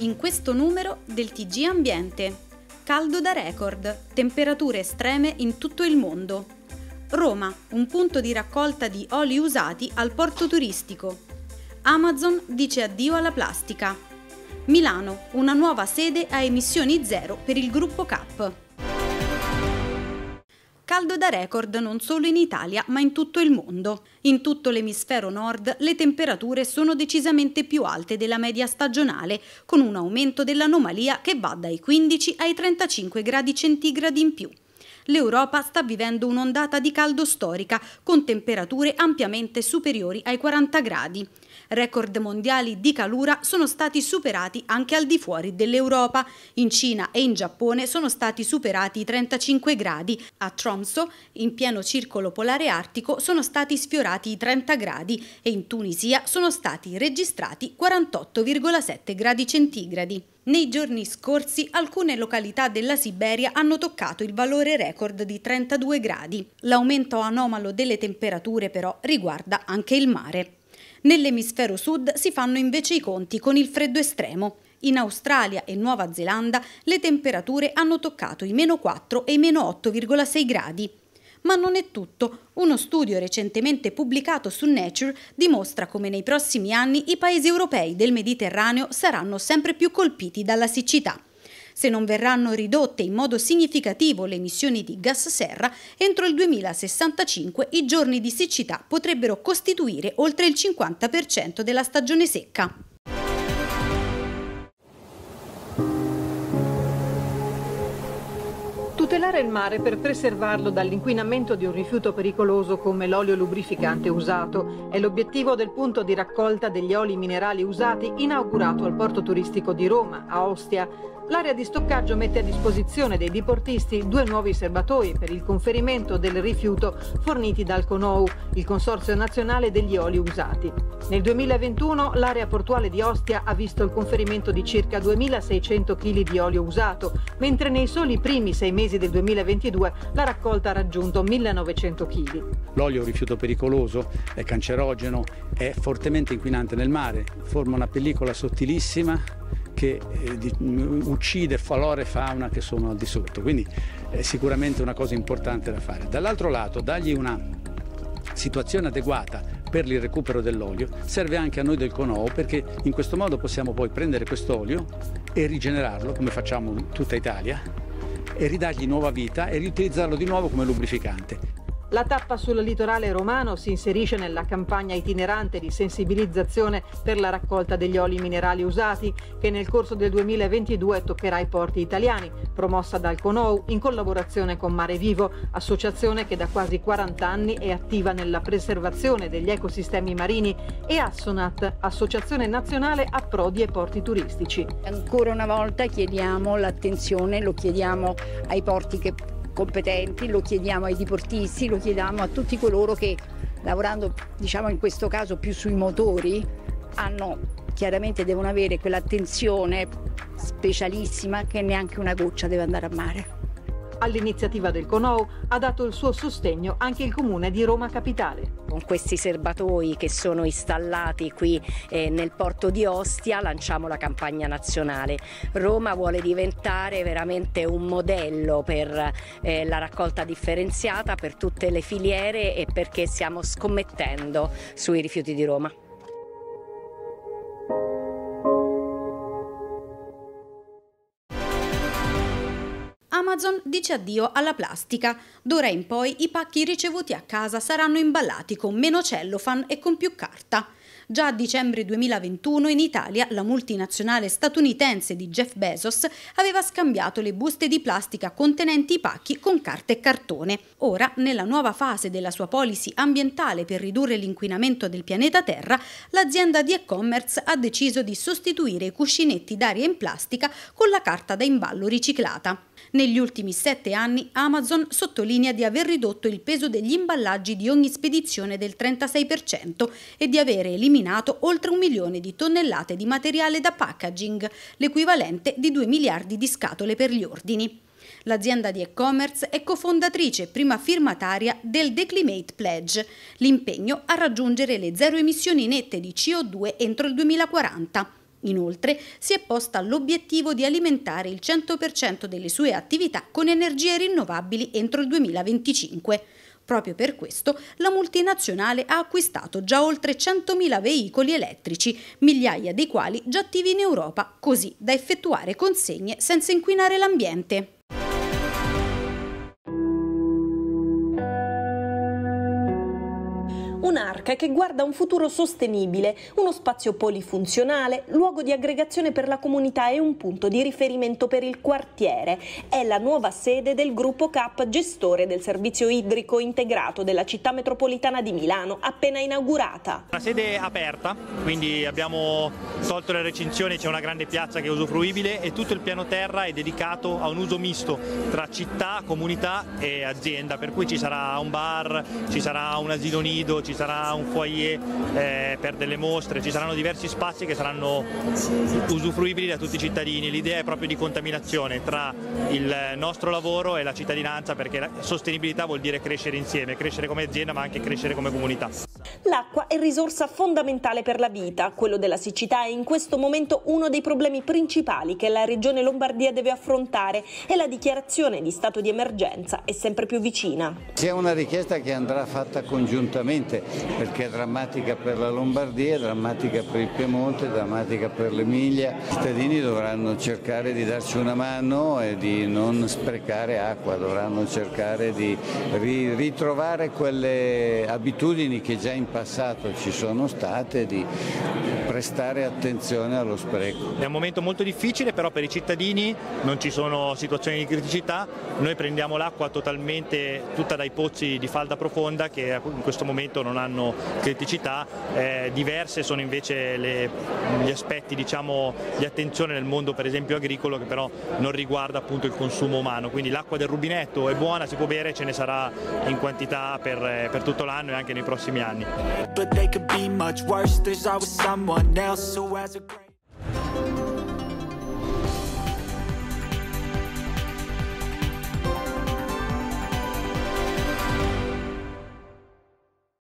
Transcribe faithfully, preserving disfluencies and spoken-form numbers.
in questo numero del Tg Ambiente. Caldo da record, temperature estreme in tutto il mondo. Roma, un punto di raccolta di oli usati al porto turistico. Amazon dice addio alla plastica. Milano, una nuova sede a emissioni zero per il gruppo C A P. Caldo da record non solo in Italia, ma in tutto il mondo. In tutto l'emisfero nord le temperature sono decisamente più alte della media stagionale, con un aumento dell'anomalia che va dai quindici ai trentacinque gradi centigradi in più. L'Europa sta vivendo un'ondata di caldo storica, con temperature ampiamente superiori ai quaranta gradi. Record mondiali di calura sono stati superati anche al di fuori dell'Europa. In Cina e in Giappone sono stati superati i trentacinque gradi. A Tromsø, in pieno circolo polare artico, sono stati sfiorati i trenta gradi e in Tunisia sono stati registrati quarantotto virgola sette gradi centigradi. Nei giorni scorsi alcune località della Siberia hanno toccato il valore record di trentadue gradi. L'aumento anomalo delle temperature però riguarda anche il mare. Nell'emisfero sud si fanno invece i conti con il freddo estremo. In Australia e Nuova Zelanda le temperature hanno toccato i meno quattro e i meno otto virgola sei gradi. Ma non è tutto. Uno studio recentemente pubblicato su Nature dimostra come nei prossimi anni i paesi europei del Mediterraneo saranno sempre più colpiti dalla siccità. Se non verranno ridotte in modo significativo le emissioni di gas serra, entro il duemilasessantacinque i giorni di siccità potrebbero costituire oltre il cinquanta per cento della stagione secca. Tutelare il mare per preservarlo dall'inquinamento di un rifiuto pericoloso come l'olio lubrificante usato è l'obiettivo del punto di raccolta degli oli minerali usati inaugurato al porto turistico di Roma, a Ostia. L'area di stoccaggio mette a disposizione dei diportisti due nuovi serbatoi per il conferimento del rifiuto forniti dal CONOU, il Consorzio Nazionale degli Oli Usati. Nel duemilaventuno l'area portuale di Ostia ha visto il conferimento di circa duemilaseicento kg di olio usato, mentre nei soli primi sei mesi del duemilaventidue la raccolta ha raggiunto millenovecento kg. L'olio è un rifiuto pericoloso, è cancerogeno, è fortemente inquinante nel mare, forma una pellicola sottilissima che uccide, flora e fauna che sono al di sotto, quindi è sicuramente una cosa importante da fare. Dall'altro lato, dargli una situazione adeguata per il recupero dell'olio serve anche a noi del CONOU, perché in questo modo possiamo poi prendere quest'olio e rigenerarlo, come facciamo in tutta Italia, e ridargli nuova vita e riutilizzarlo di nuovo come lubrificante. La tappa sul litorale romano si inserisce nella campagna itinerante di sensibilizzazione per la raccolta degli oli minerali usati, che nel corso del duemilaventidue toccherà i porti italiani, promossa dal CONOU in collaborazione con Mare Vivo, associazione che da quasi quaranta anni è attiva nella preservazione degli ecosistemi marini, e Assonat, associazione nazionale approdi e porti turistici. Ancora una volta chiediamo l'attenzione, lo chiediamo ai porti che competenti, lo chiediamo ai diportisti, lo chiediamo a tutti coloro che, lavorando diciamo in questo caso più sui motori, hanno chiaramente devono avere quell'attenzione specialissima che neanche una goccia deve andare a mare. All'iniziativa del CONOU ha dato il suo sostegno anche il Comune di Roma Capitale. Con questi serbatoi che sono installati qui eh, nel porto di Ostia lanciamo la campagna nazionale. Roma vuole diventare veramente un modello per eh, la raccolta differenziata, per tutte le filiere, e perché stiamo scommettendo sui rifiuti di Roma. Amazon dice addio alla plastica. D'ora in poi i pacchi ricevuti a casa saranno imballati con meno cellophane e con più carta. Già a dicembre duemilaventuno in Italia la multinazionale statunitense di Jeff Bezos aveva scambiato le buste di plastica contenenti i pacchi con carta e cartone. Ora, nella nuova fase della sua policy ambientale per ridurre l'inquinamento del pianeta Terra, l'azienda di e-commerce ha deciso di sostituire i cuscinetti d'aria in plastica con la carta da imballo riciclata. Negli ultimi sette anni Amazon sottolinea di aver ridotto il peso degli imballaggi di ogni spedizione del trentasei per cento e di avere eliminato oltre un milione di tonnellate di materiale da packaging, l'equivalente di due miliardi di scatole per gli ordini. L'azienda di e-commerce è cofondatrice e prima firmataria del The Climate Pledge, l'impegno a raggiungere le zero emissioni nette di C O due entro il duemilaquaranta. Inoltre si è posta l'obiettivo di alimentare il cento per cento delle sue attività con energie rinnovabili entro il duemilaventicinque. Proprio per questo la multinazionale ha acquistato già oltre centomila veicoli elettrici, migliaia dei quali già attivi in Europa, così da effettuare consegne senza inquinare l'ambiente. Un'arca che guarda un futuro sostenibile, uno spazio polifunzionale, luogo di aggregazione per la comunità e un punto di riferimento per il quartiere. È la nuova sede del gruppo C A P, gestore del servizio idrico integrato della città metropolitana di Milano, appena inaugurata. La sede è aperta, quindi abbiamo tolto le recinzioni, c'è una grande piazza che è usufruibile e tutto il piano terra è dedicato a un uso misto tra città, comunità e azienda, per cui ci sarà un bar, ci sarà un asilo nido, ci sarà un foyer eh, per delle mostre, ci saranno diversi spazi che saranno usufruibili da tutti i cittadini. L'idea è proprio di contaminazione tra il nostro lavoro e la cittadinanza, perché la sostenibilità vuol dire crescere insieme, crescere come azienda ma anche crescere come comunità. L'acqua è risorsa fondamentale per la vita. Quello della siccità è in questo momento uno dei problemi principali che la regione Lombardia deve affrontare e la dichiarazione di stato di emergenza è sempre più vicina. C'è una richiesta che andrà fatta congiuntamente, perché è drammatica per la Lombardia, è drammatica per il Piemonte, è drammatica per l'Emilia. I cittadini dovranno cercare di darci una mano e di non sprecare acqua, dovranno cercare di ri ritrovare quelle abitudini che già in passato ci sono state, di prestare attenzione allo spreco. È un momento molto difficile, però per i cittadini non ci sono situazioni di criticità. Noi prendiamo l'acqua totalmente tutta dai pozzi di falda profonda, che in questo momento non non hanno criticità, eh, diverse sono invece le, gli aspetti, diciamo, di attenzione nel mondo per esempio agricolo, che però non riguarda appunto il consumo umano, quindi l'acqua del rubinetto è buona, si può bere, ce ne sarà in quantità per, per tutto l'anno e anche nei prossimi anni.